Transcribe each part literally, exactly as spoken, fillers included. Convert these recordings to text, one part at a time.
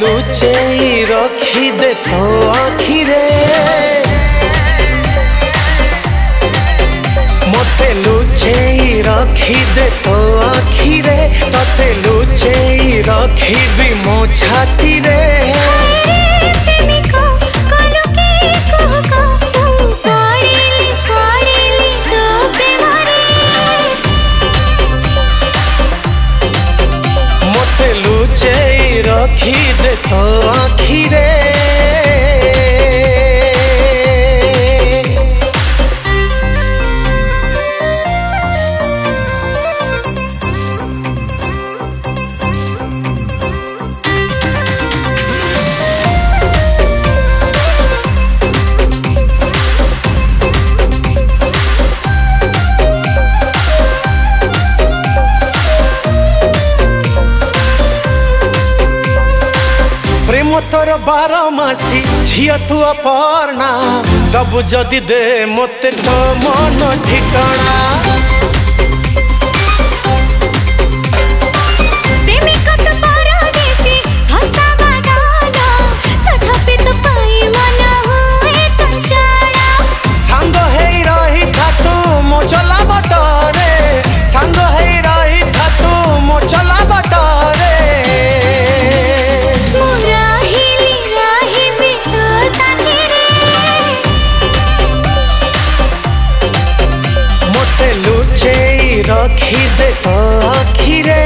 लुचेई रखी दे तो आखिरे मोते लुचेई रखी दे तो आखिरे तोते लुचेई रखी दी मो छाती रे रखी दे तो आखिरे तोर बारमासी झिया तू अपना तबु जदि दे मोते तो मन ठिकाना रखी दे तो आखिरे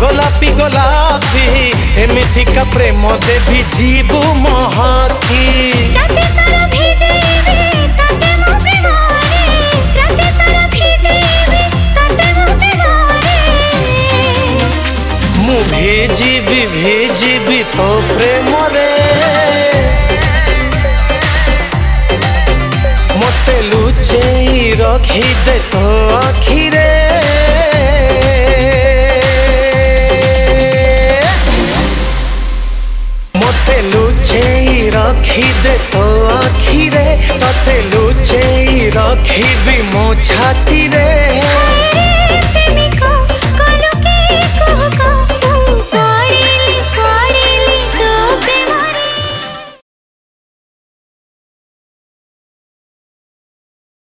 गोलापी गोलापी एमिति का प्रेम देवी जीवू महाती मु भेजीबी भेजीबी तो प्रेम रे मोते लुचेई रखी दे तो आखिरे लुचेई रखी दे तो आखिरे तोते लुचेई रखी दी मो छाती रे।